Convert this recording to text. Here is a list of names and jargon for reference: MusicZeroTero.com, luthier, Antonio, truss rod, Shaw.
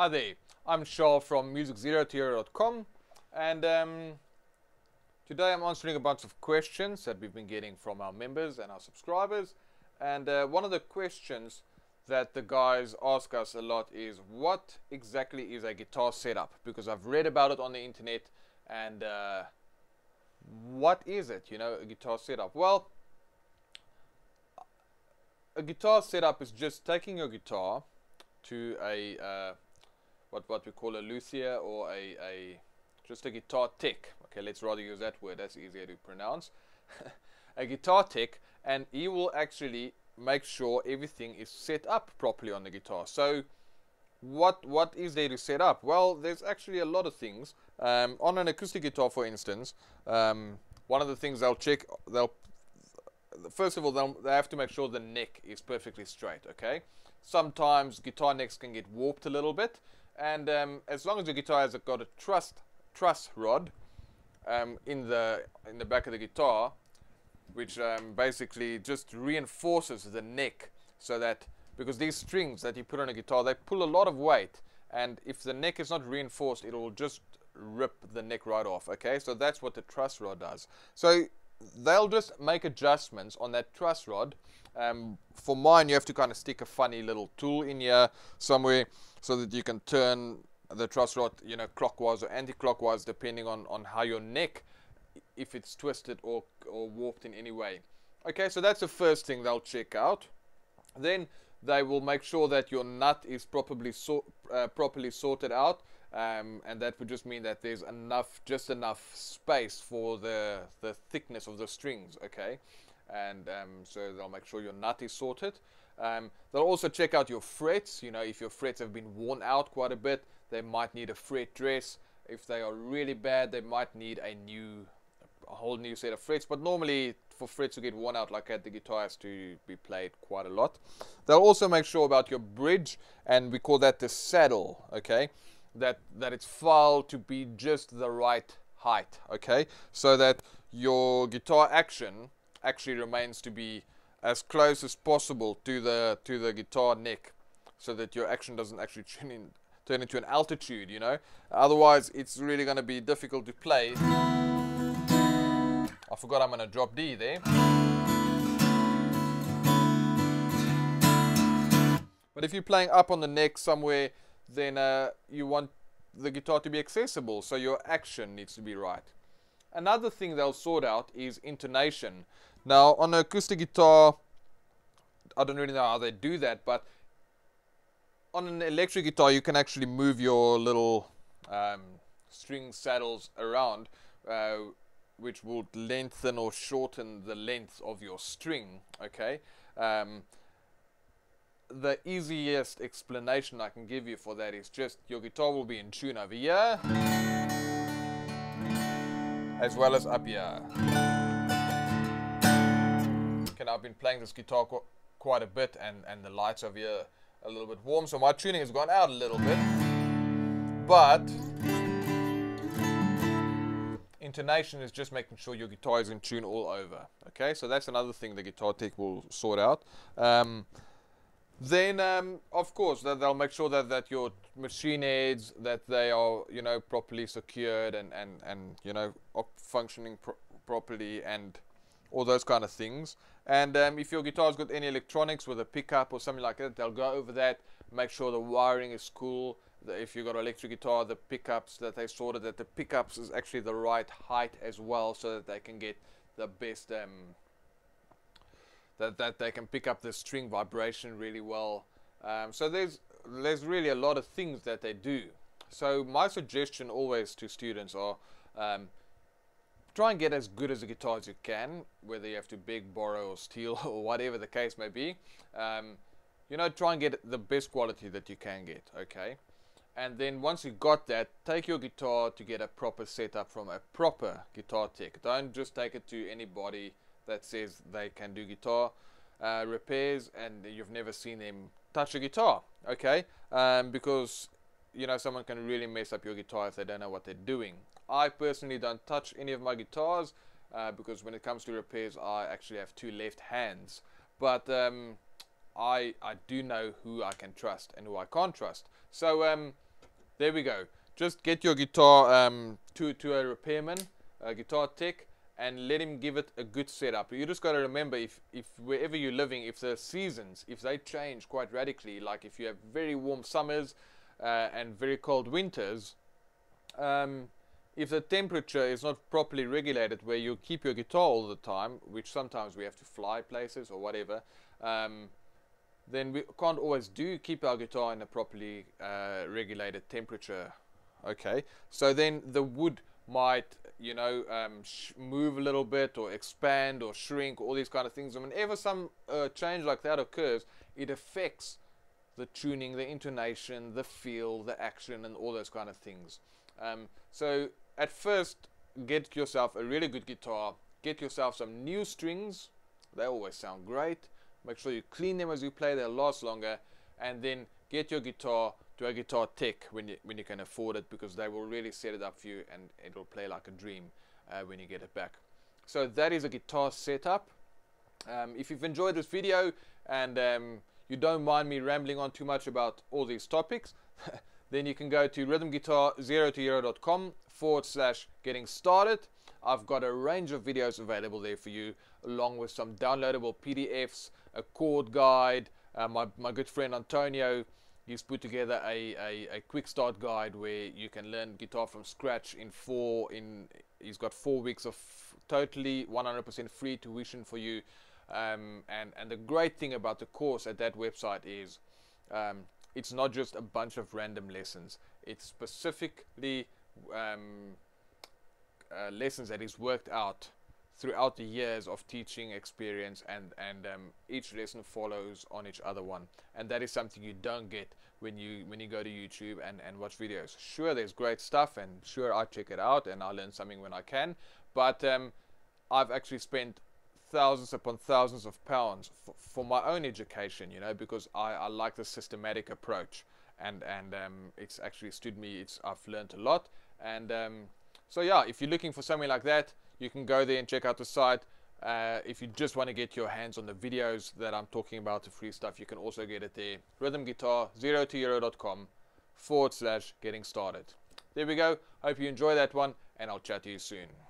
Hi there, I'm Shaw from MusicZeroTero.com, and today I'm answering a bunch of questions that we've been getting from our members and our subscribers. And one of the questions that the guys ask us a lot is, what exactly is a guitar setup? Because I've read about it on the internet, and what is it, you know, a guitar setup? Well, a guitar setup is just taking your guitar to a what we call a luthier, or just a guitar tech. Okay, let's rather use that word, that's easier to pronounce. A guitar tech, and he will actually make sure everything is set up properly on the guitar. So what is there to set up? Well, there's actually a lot of things. On an acoustic guitar, for instance, one of the things they'll check, first of all they have to make sure the neck is perfectly straight. Okay, sometimes guitar necks can get warped a little bit, and as long as the guitar has got a truss rod in the back of the guitar, which basically just reinforces the neck, so that, because these strings that you put on a guitar, they pull a lot of weight, and if the neck is not reinforced, it will just rip the neck right off. Okay, so that's what the truss rod does. So they'll just make adjustments on that truss rod. For mine, you have to kind of stick a funny little tool in here somewhere, so that you can turn the truss rod, you know, clockwise or anti-clockwise, depending on how your neck, if it's twisted or warped in any way. Okay, so that's the first thing they'll check out. Then they will make sure that your nut is properly sorted out. And that would just mean that there's just enough space for the thickness of the strings, okay? And so they'll make sure your nut is sorted. They'll also check out your frets. You know, if your frets have been worn out quite a bit, they might need a fret dress. If they are really bad, they might need a whole new set of frets. But normally, for frets to get worn out like that, the guitar has to be played quite a lot. They'll also make sure about your bridge, and we call that the saddle, okay? That it's filed to be just the right height, okay, so that your guitar action actually remains to be as close as possible to the guitar neck, so that your action doesn't actually turn into an altitude, you know. Otherwise, it's really going to be difficult to play. I forgot I'm going to drop D there. But if you're playing up on the neck somewhere, then you want the guitar to be accessible, so your action needs to be right. Another thing they'll sort out is intonation. Now, on an acoustic guitar, I don't really know how they do that, but on an electric guitar, you can actually move your little string saddles around, which will lengthen or shorten the length of your string, okay? The easiest explanation I can give you for that is just your guitar will be in tune over here, as well as up here. Okay, now I've been playing this guitar quite a bit, and the lights over here are a little bit warm, so my tuning has gone out a little bit, but intonation is just making sure your guitar is in tune all over. Okay, so that's another thing the guitar tech will sort out. Then, of course, they'll make sure that your machine heads, that they are, you know, properly secured and you know, functioning properly, and all those kind of things. And if your guitar's got any electronics with a pickup or something like that, they'll go over that, make sure the wiring is cool. If you've got an electric guitar, the pickups that they sorted, that the pickups is actually the right height as well, so that they can get the best... That they can pick up the string vibration really well. So there's really a lot of things that they do. So my suggestion always to students are, try and get as good as a guitar as you can, whether you have to beg, borrow, or steal, or whatever the case may be. You know, try and get the best quality that you can get, okay? And then once you've got that, take your guitar to get a proper setup from a proper guitar tech. Don't just take it to anybody that says they can do guitar repairs and you've never seen them touch a guitar, okay? Because, you know, someone can really mess up your guitar if they don't know what they're doing. I personally don't touch any of my guitars because when it comes to repairs, I actually have two left hands. But I do know who I can trust and who I can't trust. So There we go. Just get your guitar to a repairman, a guitar tech, and let him give it a good setup. You just got to remember, if wherever you're living, if the seasons, if they change quite radically, like if you have very warm summers and very cold winters, if the temperature is not properly regulated, where you keep your guitar all the time, which sometimes we have to fly places or whatever, then we can't always keep our guitar in a properly regulated temperature. Okay, so then the wood might, you know, move a little bit or expand or shrink, all these kind of things. And whenever some change like that occurs, it affects the tuning, the intonation, the feel, the action, and all those kind of things. So at first, get yourself a really good guitar, get yourself some new strings. They always sound great. Make sure you clean them as you play, they'll last longer. And then get your guitar to a guitar tech when you can afford it, because they will really set it up for you and it'll play like a dream when you get it back. So that is a guitar setup. If you've enjoyed this video and you don't mind me rambling on too much about all these topics, then you can go to rhythmguitarzero2hero.com/getting-started. I've got a range of videos available there for you, along with some downloadable PDFs, a chord guide. My good friend Antonio, he's put together a quick start guide where you can learn guitar from scratch he's got 4 weeks of totally 100% free tuition for you. And the great thing about the course at that website is it's not just a bunch of random lessons. It's specifically lessons that he's worked out throughout the years of teaching experience, and each lesson follows on each other one, and that is something you don't get when you go to YouTube and watch videos. Sure, there's great stuff, and sure, I check it out and I learn something when I can, but I've actually spent thousands upon thousands of pounds for my own education, you know, because I like the systematic approach, and it's actually stood me. I've learned a lot, and so yeah, if you're looking for something like that, you can go there and check out the site. If you just want to get your hands on the videos that I'm talking about, the free stuff, you can also get it there. rhythmguitarzero2hero.com/getting-started. There we go. Hope you enjoy that one, and I'll chat to you soon.